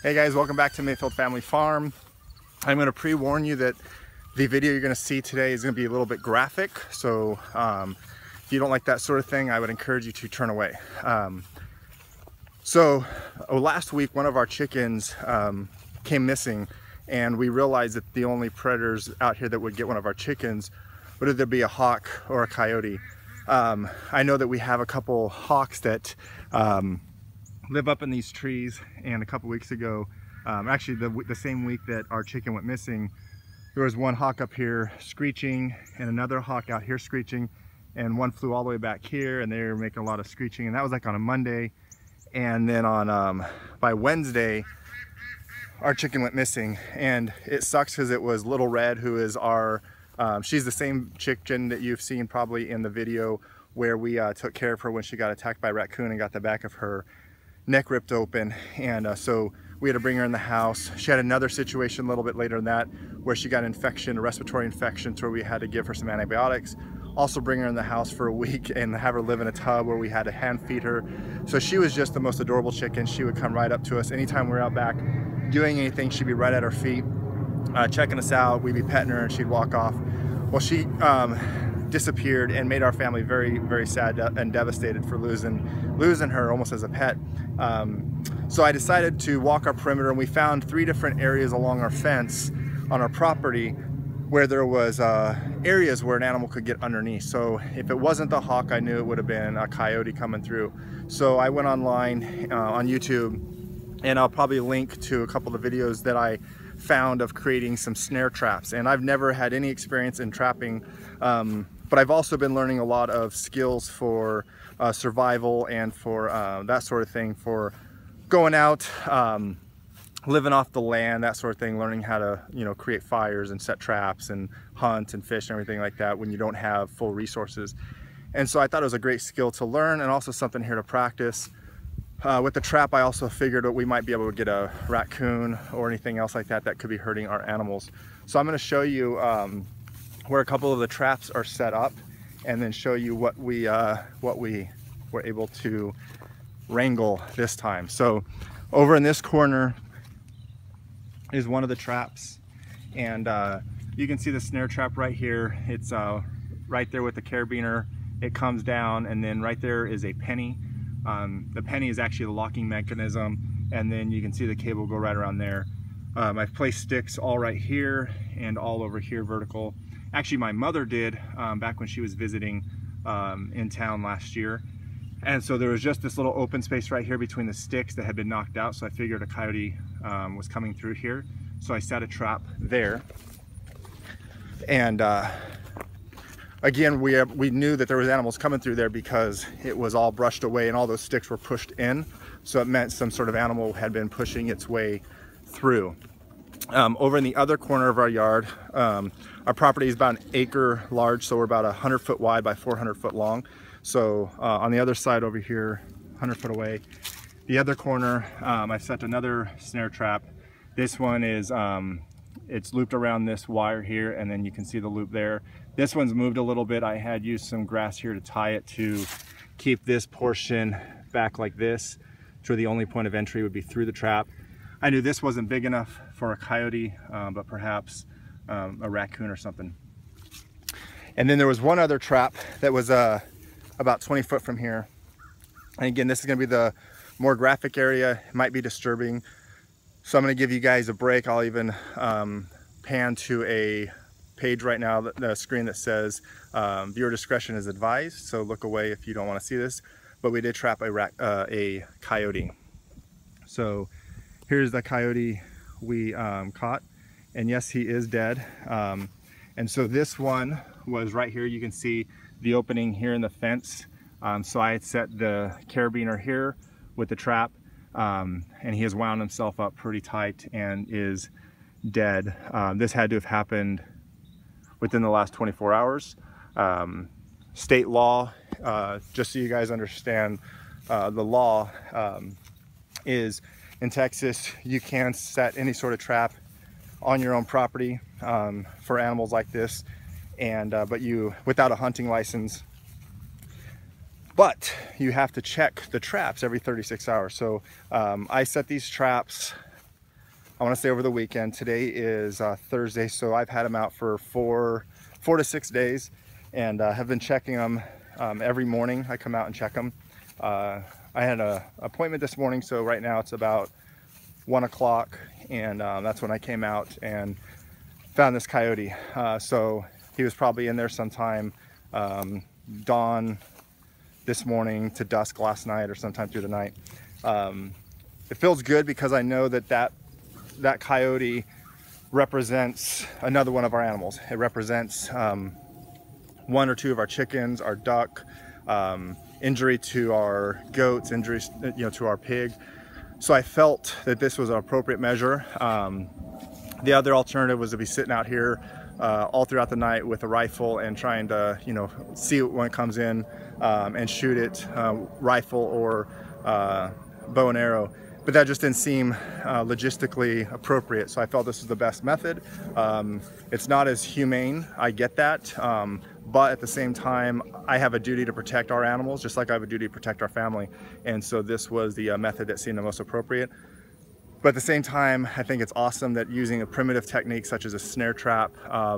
Hey guys, welcome back to Mayfield Family Farm. I'm going to pre-warn you that the video you're going to see today is going to be a little bit graphic, so if you don't like that sort of thing, I would encourage you to turn away. Last week one of our chickens came missing, and we realized that the only predators out here that would get one of our chickens would either be a hawk or a coyote. I know that we have a couple hawks that live up in these trees, and a couple weeks ago, actually the same week that our chicken went missing, there was one hawk up here screeching and another hawk out here screeching, and one flew all the way back here and they were making a lot of screeching, and that was like on a Monday. And then on by Wednesday our chicken went missing, and it sucks because it was Little Red, who is our she's the same chicken that you've seen probably in the video where we took care of her when she got attacked by a raccoon and got the back of her neck ripped open, and so we had to bring her in the house. She had another situation a little bit later than that where she got a respiratory infection, to where we had to give her some antibiotics, also bring her in the house for a week and have her live in a tub where we had to hand feed her. So she was just the most adorable chicken. She would come right up to us anytime we were out back doing anything. She'd be right at our feet checking us out. We'd be petting her and she'd walk off. Well, she disappeared and made our family very, very sad and devastated for losing her almost as a pet. So I decided to walk our perimeter, and we found three different areas along our fence on our property where there was areas where an animal could get underneath. So if it wasn't the hawk, I knew it would have been a coyote coming through. So I went online on YouTube, and I'll probably link to a couple of the videos that I found of creating some snare traps. And I've never had any experience in trapping, but I've also been learning a lot of skills for survival and for that sort of thing, for going out, living off the land, that sort of thing, learning how to, you know, create fires and set traps and hunt and fish and everything like that when you don't have full resources. And so I thought it was a great skill to learn, and also something here to practice. With the trap, I also figured that we might be able to get a raccoon or anything else like that that could be hurting our animals. So I'm going to show you where a couple of the traps are set up, and then show you what we were able to wrangle this time. So over in this corner is one of the traps, and you can see the snare trap right here. It's right there with the carabiner. It comes down, and then right there is a penny. The penny is actually the locking mechanism, and then you can see the cable go right around there. I've placed sticks all right here and all over here vertical. Actually, my mother did back when she was visiting in town last year. And so there was just this little open space right here between the sticks that had been knocked out, so I figured a coyote was coming through here. So I set a trap there. And again, we knew that there was animals coming through there because it was all brushed away and all those sticks were pushed in. So it meant some sort of animal had been pushing its way through. Over in the other corner of our yard, our property is about an acre large, so we're about 100 foot wide by 400 foot long. So on the other side over here, 100 foot away, the other corner, I've set another snare trap. This one is, it's looped around this wire here, and then you can see the loop there. This one's moved a little bit. I had used some grass here to tie it to keep this portion back like this, to where the only point of entry would be through the trap. I knew this wasn't big enough for a coyote, but perhaps a raccoon or something. And then there was one other trap that was about 20 foot from here. And again, this is gonna be the more graphic area. It might be disturbing. So I'm going to give you guys a break. I'll even pan to a page right now, the screen that says viewer discretion is advised. So look away if you don't want to see this. But we did trap a coyote. So here's the coyote we caught. And yes, he is dead. And so this one was right here. You can see the opening here in the fence. So I had set the carabiner here with the trap. And he has wound himself up pretty tight and is dead. This had to have happened within the last 24 hours. State law, just so you guys understand, the law is in Texas, you can set any sort of trap on your own property for animals like this, and but you, without a hunting license, but you have to check the traps every 36 hours. So I set these traps I want to say over the weekend. Today is Thursday, so I've had them out for four to six days, and have been checking them every morning. I come out and check them. I had an appointment this morning, so right now it's about 1 o'clock, and that's when I came out and found this coyote. So he was probably in there sometime dawn this morning to dusk last night, or sometime through the night. It feels good because I know that that coyote represents another one of our animals. It represents one or two of our chickens, our duck, injury to our goats, injuries, you know, to our pig. So I felt that this was an appropriate measure. The other alternative was to be sitting out here all throughout the night with a rifle and trying to, you know, see when it comes in and shoot it, rifle or bow and arrow. But that just didn't seem logistically appropriate. So I felt this was the best method. It's not as humane, I get that. But at the same time, I have a duty to protect our animals, just like I have a duty to protect our family. And so this was the method that seemed the most appropriate. But at the same time, I think it's awesome that using a primitive technique such as a snare trap,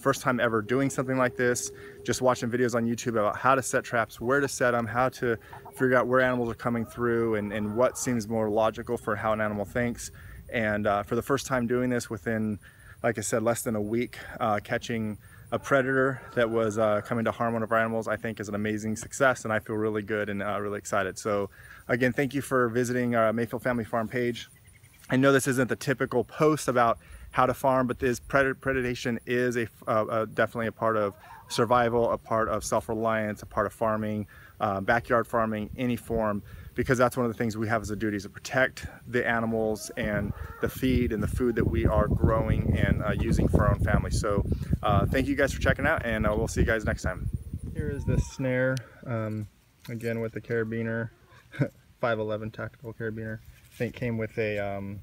first time ever doing something like this, just watching videos on YouTube about how to set traps, where to set them, how to figure out where animals are coming through, and what seems more logical for how an animal thinks. And for the first time doing this within, like I said, less than a week, catching a predator that was coming to harm one of our animals, I think is an amazing success, and I feel really good and really excited. So again, thank you for visiting our Mayfield Family Farm page. I know this isn't the typical post about how to farm, but this predation is definitely a part of survival, a part of self-reliance, a part of farming, backyard farming, any form, because that's one of the things we have as a duty, is to protect the animals and the feed and the food that we are growing and using for our own family. So thank you guys for checking out, and we'll see you guys next time. Here is the snare, again with the carabiner, 511 Tactical carabiner. I think came with a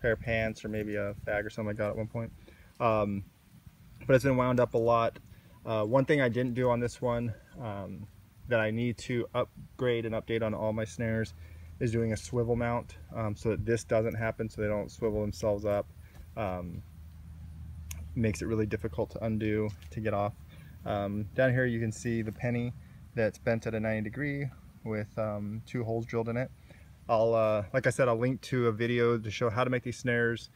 pair of pants or maybe a bag or something I got at one point. But it's been wound up a lot. One thing I didn't do on this one that I need to upgrade and update on all my snares is doing a swivel mount, so that this doesn't happen, so they don't swivel themselves up. Makes it really difficult to undo, to get off. Down here you can see the penny that's bent at a 90 degree with two holes drilled in it. I'll, like I said, I'll link to a video to show how to make these snares,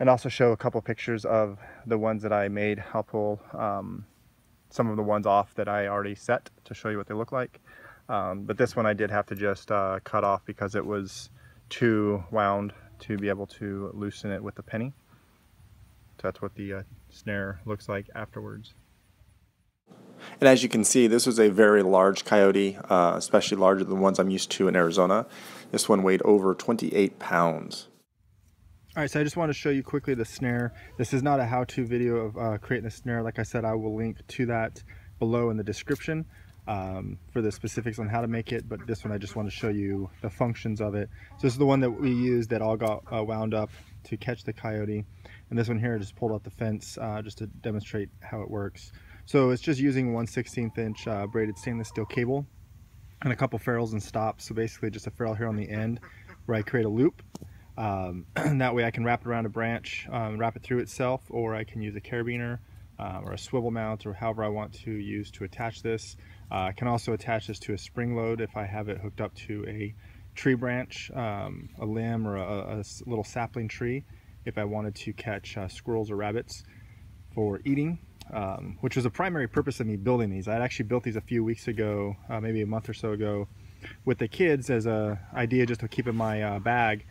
and also show a couple pictures of the ones that I made. I'll pull some of the ones off that I already set to show you what they look like. But this one I did have to just cut off because it was too wound to be able to loosen it with the penny. So that's what the snare looks like afterwards. And as you can see, this was a very large coyote, especially larger than the ones I'm used to in Arizona. This one weighed over 28 pounds. All right, so I just want to show you quickly the snare. This is not a how-to video of creating the snare. Like I said, I will link to that below in the description for the specifics on how to make it, but this one I just want to show you the functions of it. So this is the one that we used that all got wound up to catch the coyote. And this one here, I just pulled out the fence just to demonstrate how it works. So it's just using 1/16" braided stainless steel cable and a couple ferrules and stops. So basically just a ferrule here on the end where I create a loop. And that way I can wrap it around a branch, wrap it through itself, or I can use a carabiner or a swivel mount, or however I want to use to attach this. I can also attach this to a spring load if I have it hooked up to a tree branch, a limb, or a little sapling tree if I wanted to catch squirrels or rabbits for eating. Which was a primary purpose of me building these. I had actually built these a few weeks ago, maybe a month or so ago, with the kids as an idea just to keep in my bag,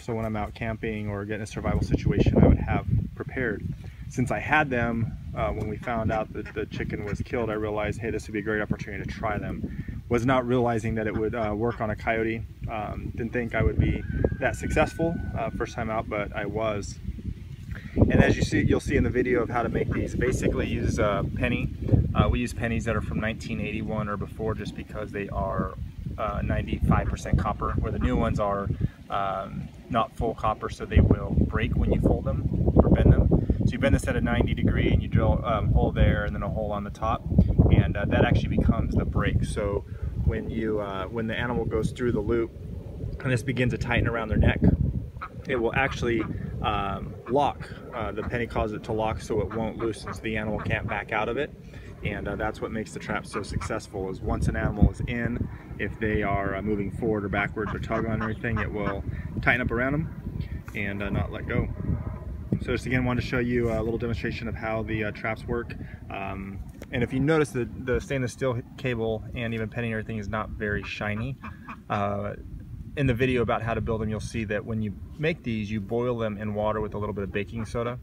so when I'm out camping or getting a survival situation, I would have prepared. Since I had them, when we found out that the chicken was killed, I realized, hey, this would be a great opportunity to try them. Was not realizing that it would work on a coyote. Didn't think I would be that successful first time out, but I was. And as you see, you'll see in the video of how to make these, basically uses a penny. We use pennies that are from 1981 or before, just because they are 95% copper, where the new ones are not full copper, so they will break when you fold them or bend them. So you bend this at a 90 degree and you drill a hole there and then a hole on the top, and that actually becomes the break. So when you when the animal goes through the loop and this begins to tighten around their neck, it will actually lock. The penny caused it to lock so it won't loosen, so the animal can't back out of it. And that's what makes the trap so successful, is once an animal is in, if they are moving forward or backwards or tug on anything, it will tighten up around them and not let go. So just again, wanted to show you a little demonstration of how the traps work. And if you notice, the stainless steel cable and even penny and everything is not very shiny. In the video about how to build them, you'll see that when you make these, you boil them in water with a little bit of baking soda.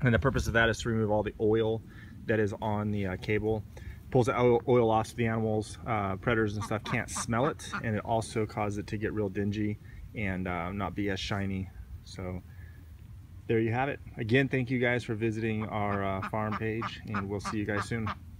And the purpose of that is to remove all the oil that is on the cable. Pulls the oil off so the animals, predators and stuff can't smell it, and it also causes it to get real dingy and not be as shiny. So there you have it. Again, thank you guys for visiting our farm page, and we'll see you guys soon.